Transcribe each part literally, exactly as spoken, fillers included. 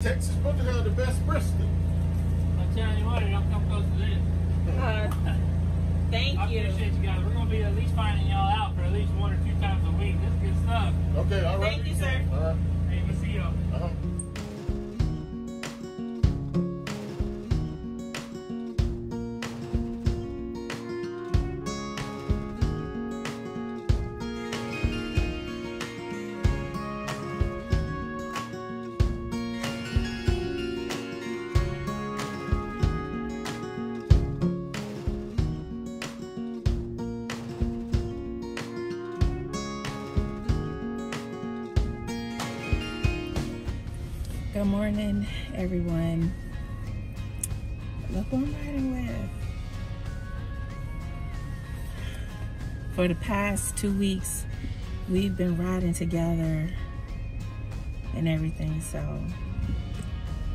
Texas put together the best brisket. I'm telling you what, I'll come close to this. Uh, thank I you. I appreciate you guys. We're going to be at least finding y'all out for at least one or two times a week. This is good stuff. Okay, all right. Thank you, sir. All right. Hey, we'll see y'all. Uh-huh. Good morning, everyone. Look who I'm riding with. For the past two weeks, we've been riding together and everything, so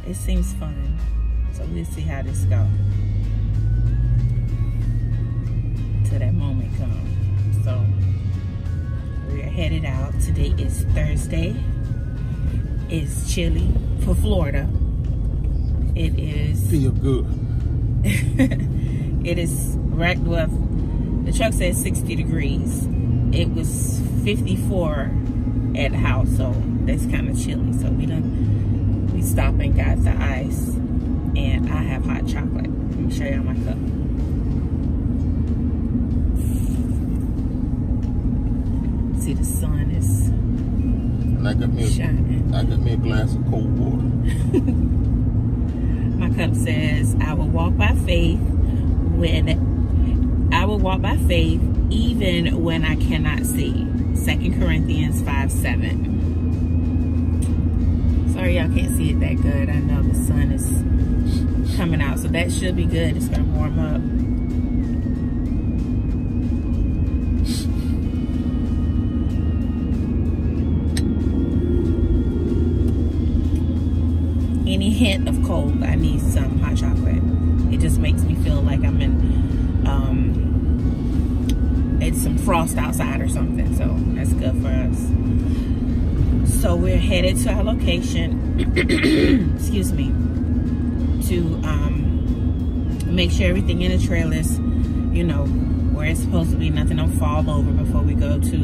it seems fun. So we'll see how this goes till that moment comes. So we're headed out. Today is Thursday. It's chilly for Florida. It is. Feel good. It is right. Well, the truck says sixty degrees. It was fifty-four at the house, so that's kind of chilly. So we done. We stopped and got the ice, and I have hot chocolate. Let me show y'all my cup. See, the sun is. And I got me a, I got me a glass of cold water. My cup says, I will walk by faith when I will walk by faith even when I cannot see. Second Corinthians five seven. Sorry y'all can't see it that good. I know the sun is coming out, so that should be good. It's gonna warm up. Any hint of cold, I need some hot chocolate. It just makes me feel like I'm in, um, it's some frost outside or something, so that's good for us. So we're headed to our location, excuse me, to um, make sure everything in the trailer is, you know, where it's supposed to be. Nothing don't fall over before we go to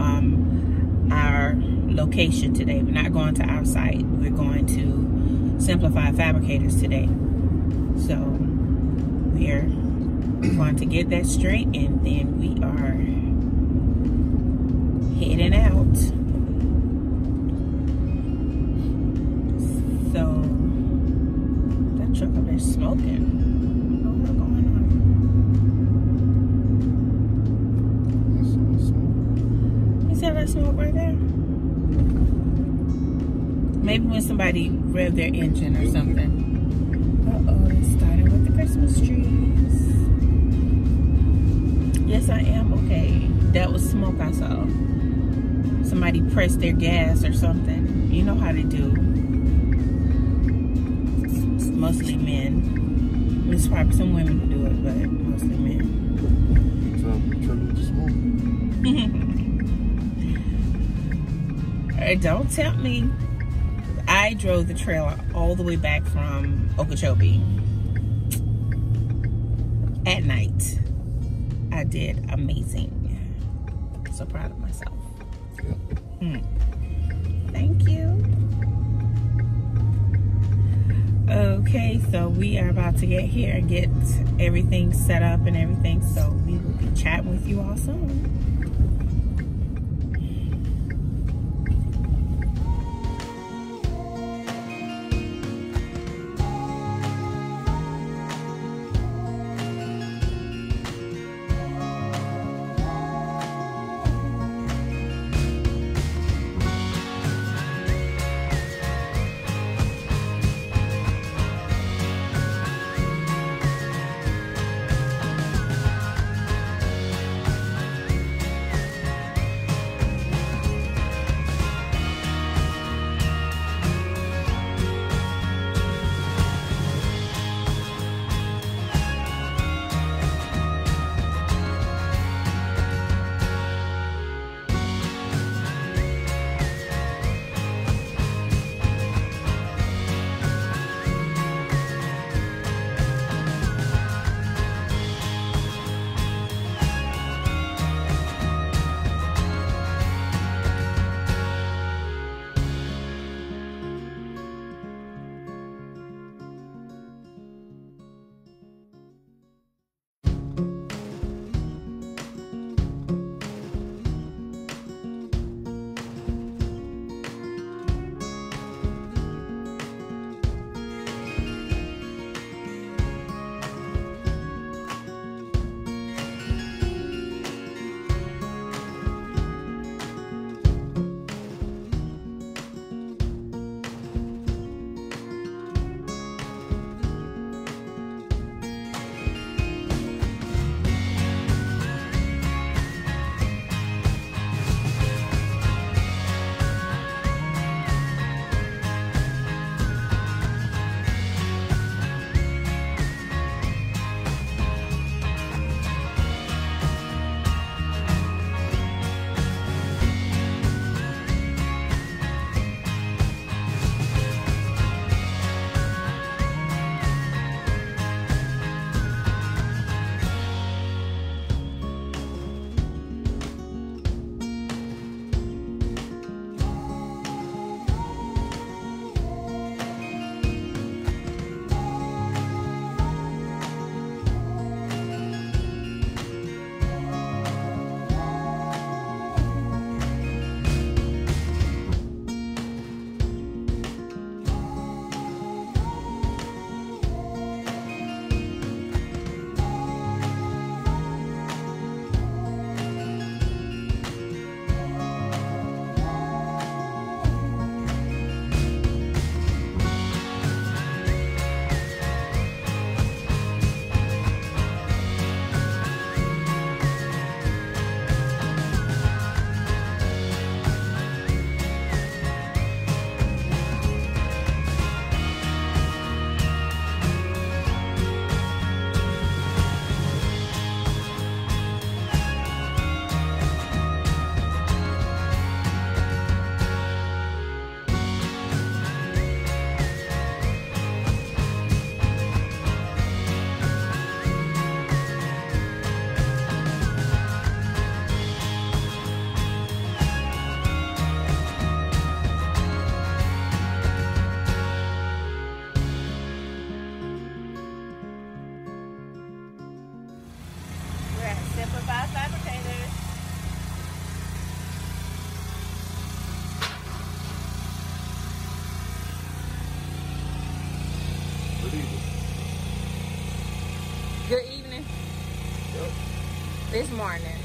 um, our location today. We're not going to our site. We're going to Simplify Fabricators today. So we're going to get that straight, and then we are heading out. So that truck up there smoking. I don't know what's going on. You see that smoke right there? Maybe when somebody rev their engine or something. Uh-oh, it started with the Christmas trees. Yes, I am okay. That was smoke I saw. Somebody pressed their gas or something. You know how they do. It's mostly men. It's probably some women who do it, but mostly men. So I'm smoke. Hey, don't tempt me. I drove the trailer all the way back from Okeechobee at night. I did amazing. So proud of myself. Mm. Thank you. Okay, so we are about to get here and get everything set up and everything. So we will be chatting with you all soon. people. Good evening. Yep. This morning.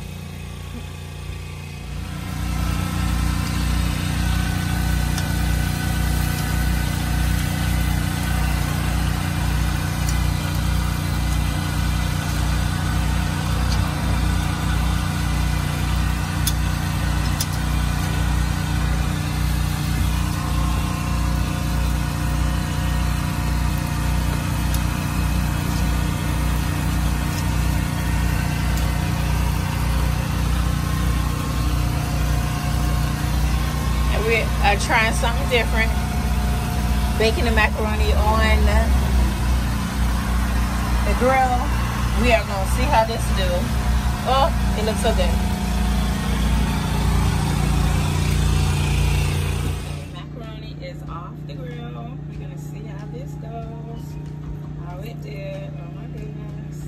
Uh, trying something different, baking the macaroni on the grill. We are gonna see how this do. Oh, it looks so good. Okay, macaroni is off the grill. We're gonna see how this goes. How it did. Oh my goodness.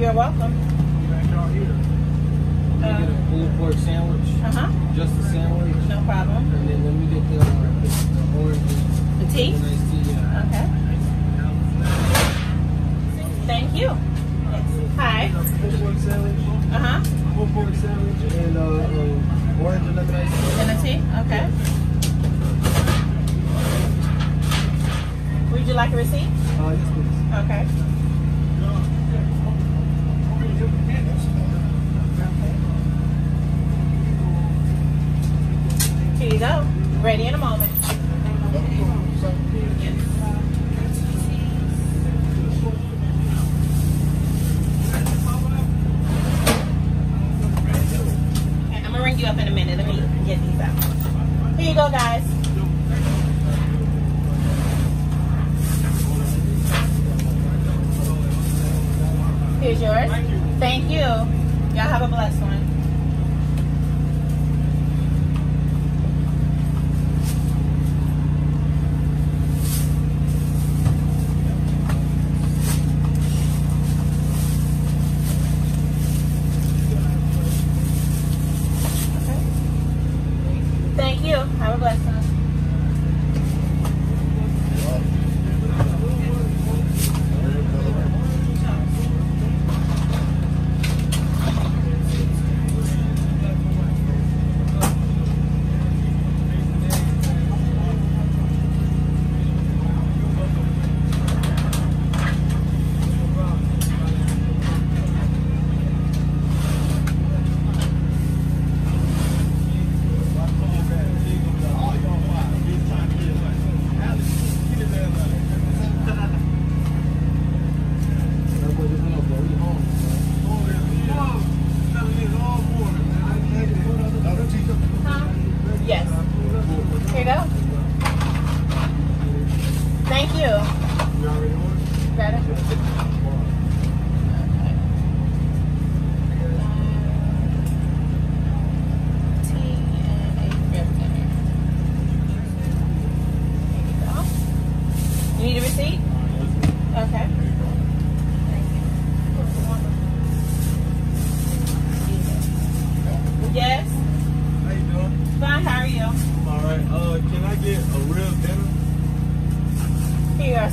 You're welcome. Y'all here. Let me uh, get a pulled pork sandwich. Uh-huh. Just a sandwich. No problem. And then let me get the, the orange. The tea? The nice tea, yeah. Okay. Thank you. Uh, Hi. Pulled pork sandwich. Uh-huh. Pulled pork sandwich and uh, uh, orange and a nice tea. And a tea? Okay. Would you like a receipt? Uh, yes, please. Okay. Here you go. Ready in a moment. Okay, I'm gonna ring you up in a minute. Let me get these out. Here you go, guys. Here's yours. Thank you. Thank you. Y'all have a blessed one.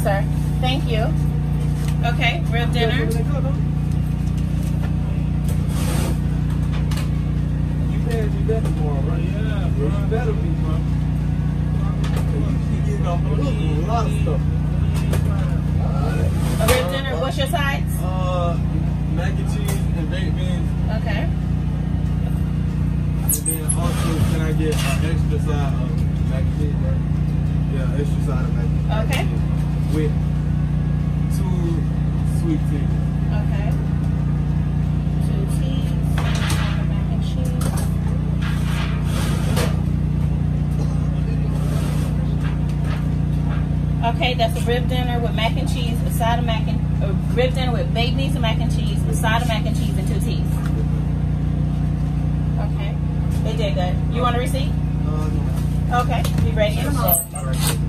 sir. Thank you. Okay, real dinner. You better do that tomorrow, right? Yeah, bro. You better be, bro. You getting a lot of stuff. Uh, a real dinner. Uh, What's your sides? Uh, mac and cheese and baked beans. Okay. And then also, can I get an extra side of mac and cheese, right? Yeah, extra side of mac and cheese. Okay. With two sweet teas. Okay. Two teas, mac and cheese. Okay, that's a rib dinner with mac and cheese, a side of mac and a rib dinner with baked beans and mac and cheese, a side of mac and cheese, and two teas. Okay, they did good. You want a receipt? Uh, no. Okay, be ready in a moment. All right.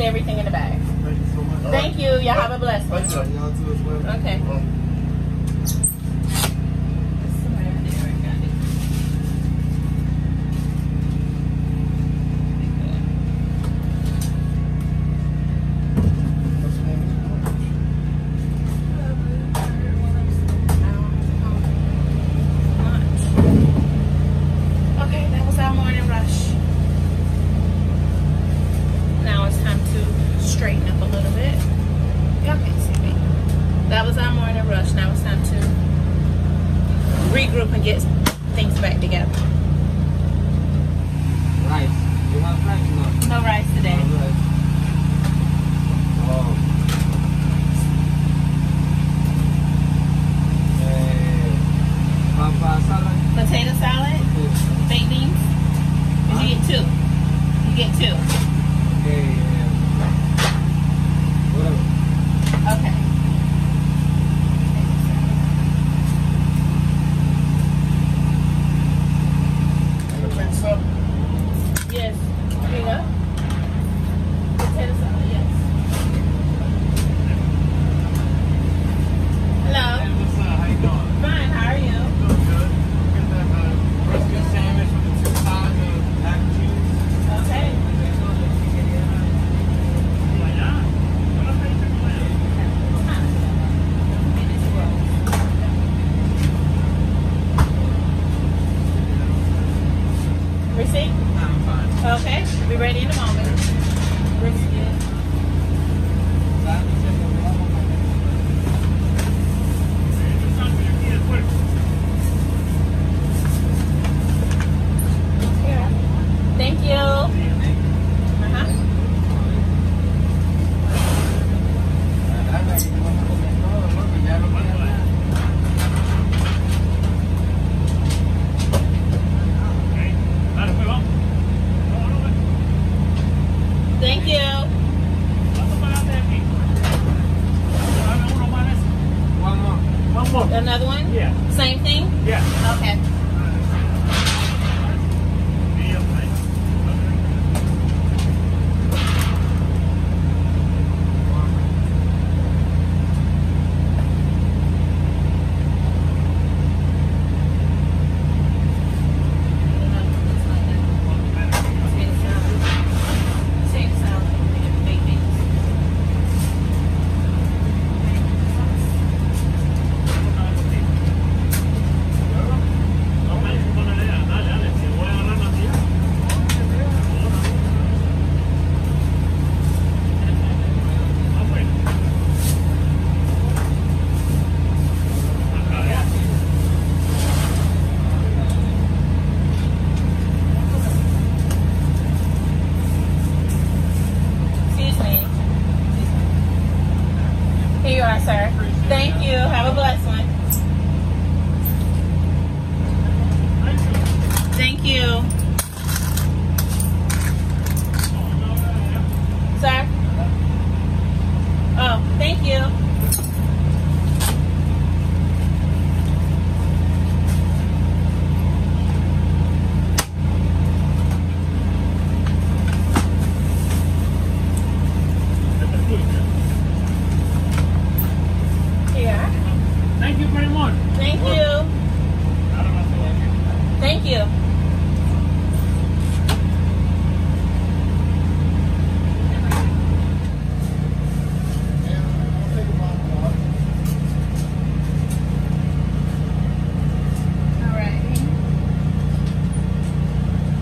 Everything in the bag. Thank you so much. Thank right. you. Y'all have a blessed one. Y'all too as well. Okay. Okay, that was our morning rush. Straighten up a little bit. Y'all can't see me. That was our morning rush. Now it's time to regroup and get things back together. Rice. You want rice? No. No rice today. No rice. Oh. Hey. Papa salad. Potato salad. Potato. Baked beans. Huh? You get two. You get two. Hey. Okay. Okay, we'll be ready in a moment. Brisket. Another one? Yeah. Same thing? Yeah. Okay. Thank you. Here. Thank you very much. Thank you. I don't know. Thank you.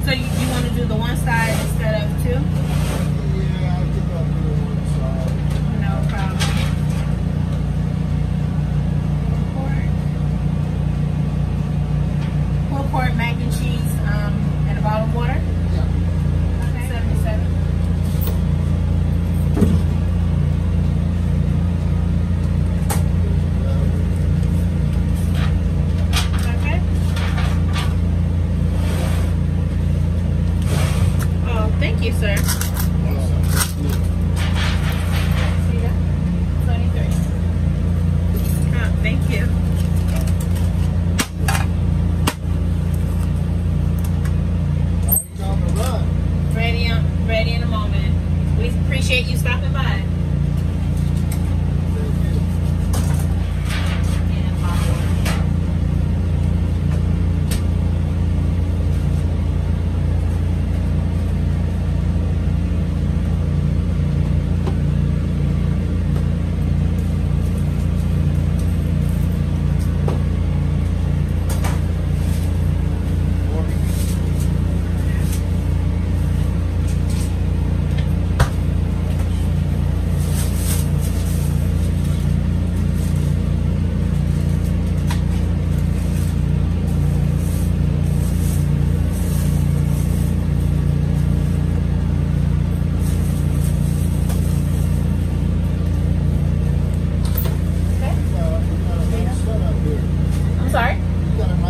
So you, you want to do the one side instead of two? Yeah, I think I'll do the one side. No problem. Pulled pork. Pulled pork, mac and cheese, um, and a bottle of water? Yeah. Okay. seventy-seven. Thank you, sir. See that? twenty-three. Oh, thank you. Ready, ready in a moment. We appreciate you stopping by.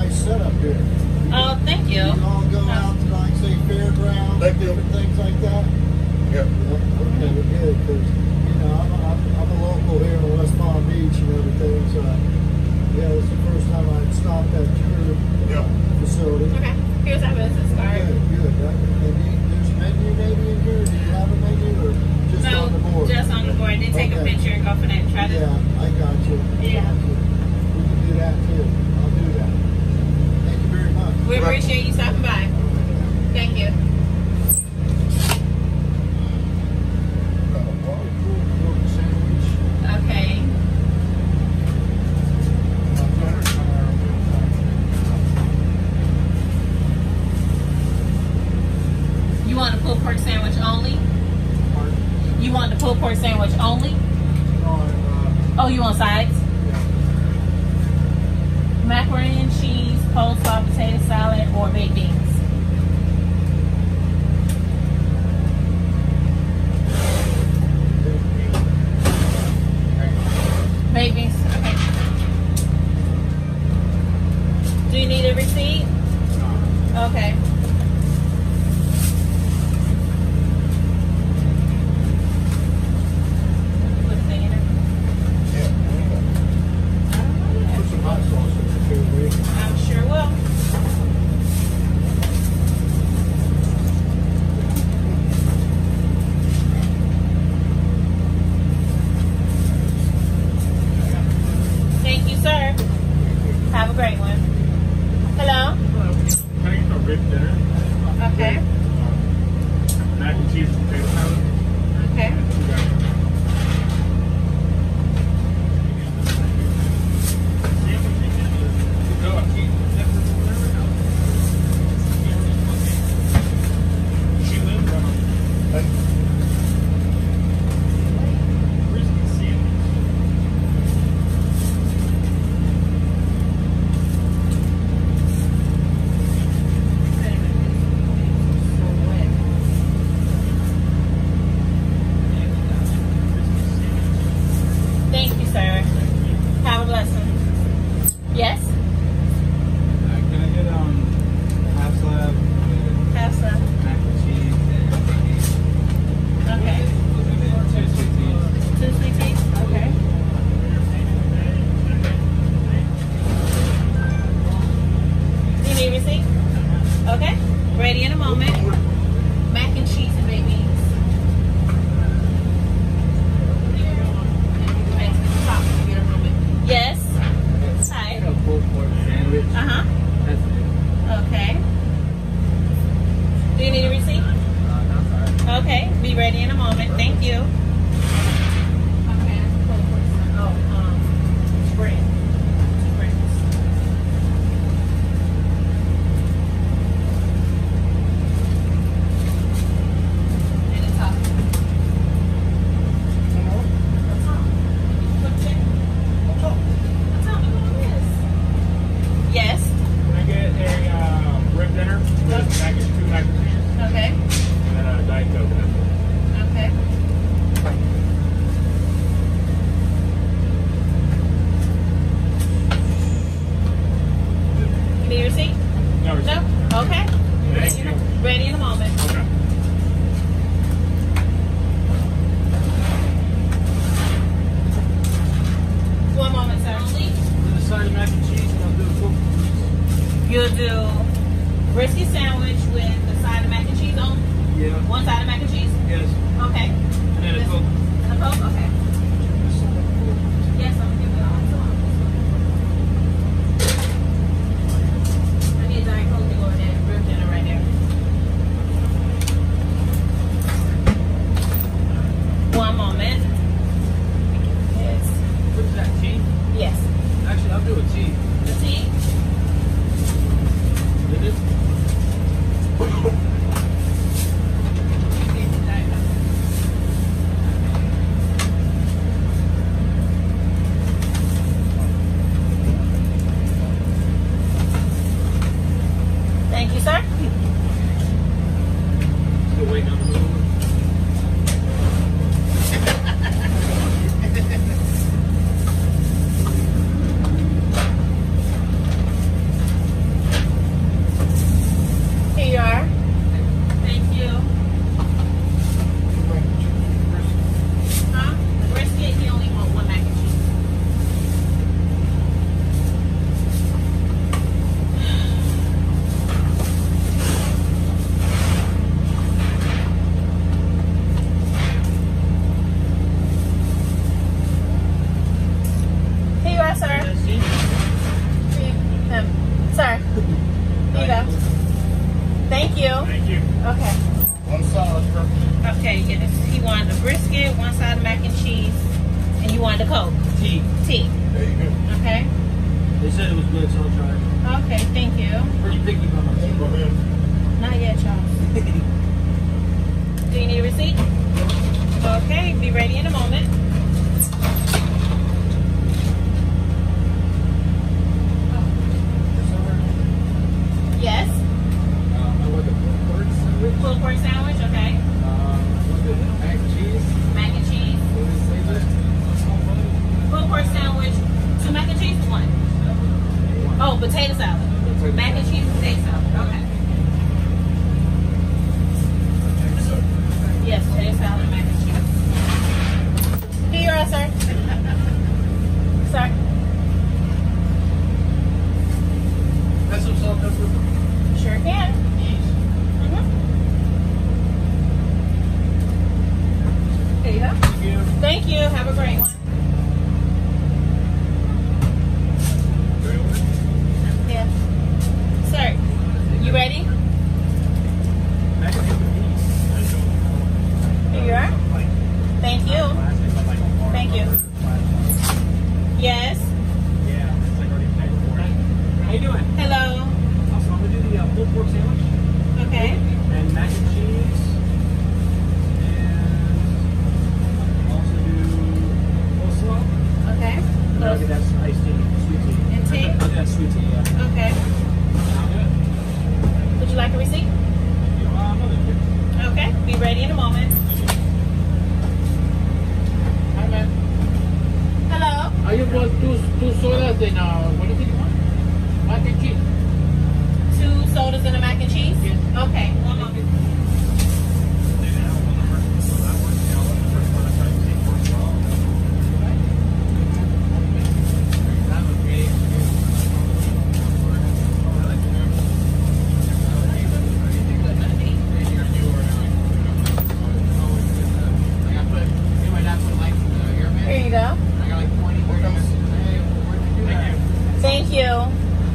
Oh, thank you. You all go oh. out to, like, say, fairgrounds and different things like that? Yeah. Okay, we're good, because, you know, I'm a, I'm a local here in West Palm Beach and everything, so, yeah, this is the first time I stopped at your yeah. facility. Okay, here's our business card. Okay, good. There's a menu maybe in here? Do you have a menu, or just no, on the board? just on the board. Then take okay. a picture and go for that. Try to... Yeah, I got you. Yeah. Got you. We can do that, too. I'll do that. We appreciate you stopping by. Thank you. Okay. You want a pulled pork sandwich only? You want the pulled pork sandwich only? Oh, you want sides? Macaroni and cheese, coleslaw, potato salad, or baked beans. Baked beans, okay. Do you need a receipt? Okay. Have a great one. Hello? Hello. Can I get some rib dinner? Okay. Uh, mac and cheese and potato salad. Okay. She lives on the bit. Uh-huh. That's it. Okay. Do you need a receipt? Uh, no, sorry. Okay, be ready in a moment. Thank you. Thank you.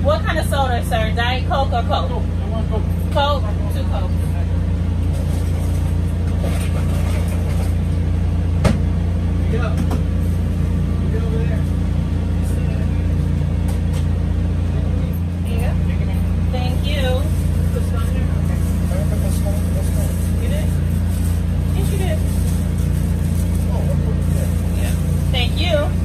What kind of soda, sir? Diet Coke or Coke? Coke. I want Coke. Coke? Two Cokes. Get up. Get over there. Yeah. Thank you. You did? Yes, you did. Yeah. Thank you.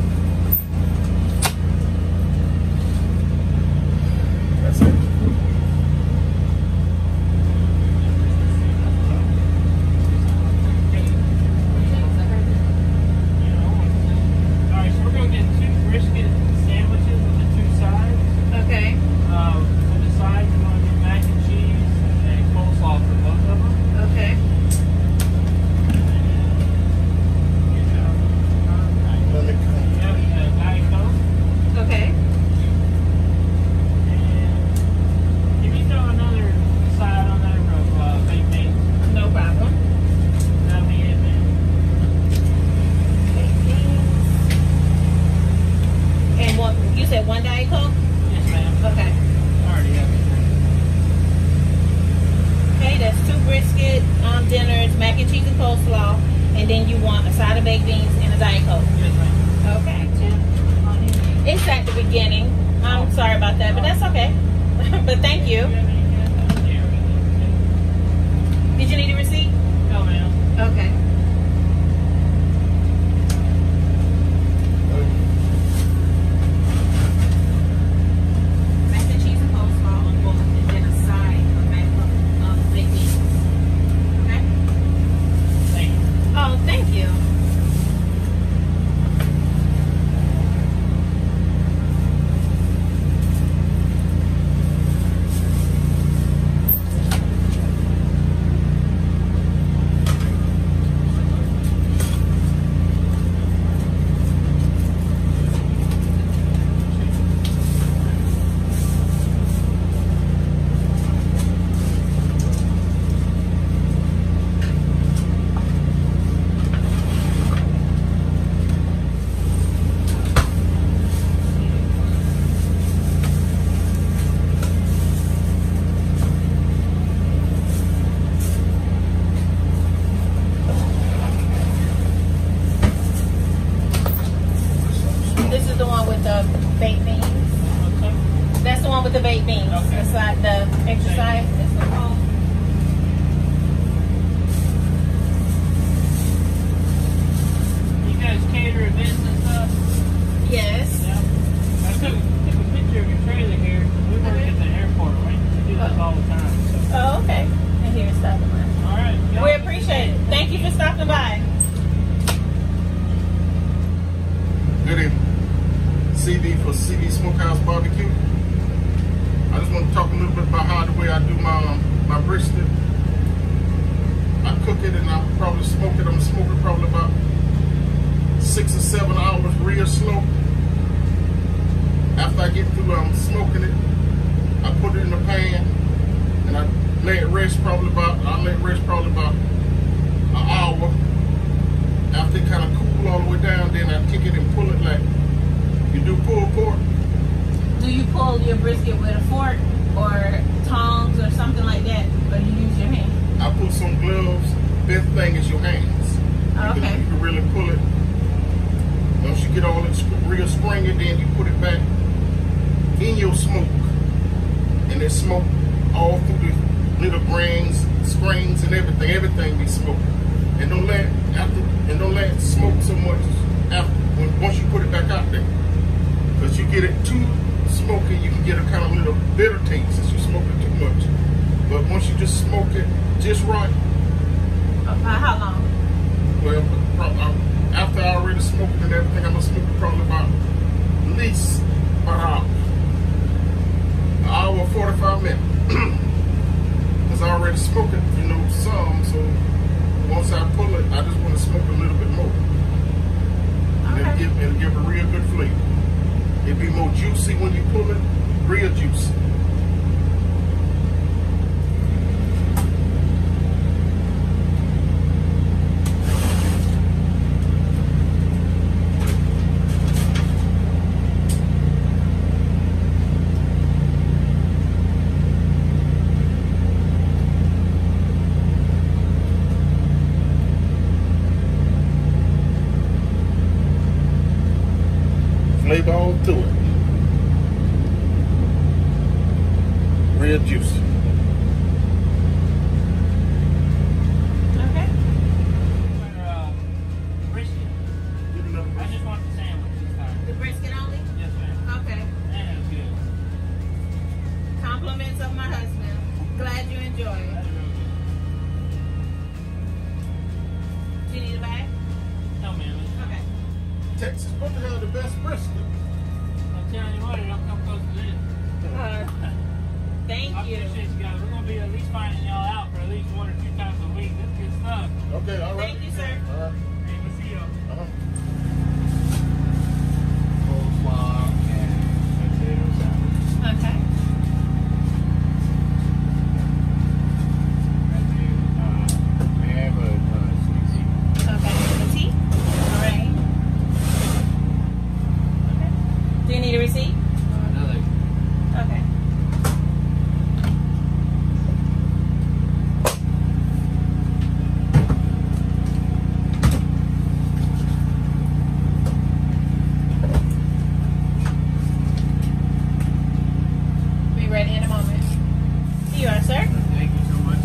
bit of juice. Okay. I just want the sandwich. The brisket only? Yes, ma'am. Okay. That is good. Compliments of my husband. Glad you enjoy it. Do you need a bag? No, ma'am. Okay. Texas put together the best brisket. I'm telling you what, it don't come close to this. Uh, thank I you. I appreciate you guys. We're going to be at least finding y'all out for at least one or two times a week. That's good stuff. Okay, all right. Thank you, sir. All right. Hey, we'll see y'all. Uh-huh. Cold flour and potato salad. Okay. And then, uh, we have a uh, sweet tea. Okay, a tea? All right. Okay. Do you need a receipt?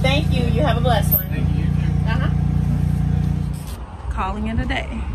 Thank you. You have a blessed one. Thank you. Uh-huh. Calling it a day.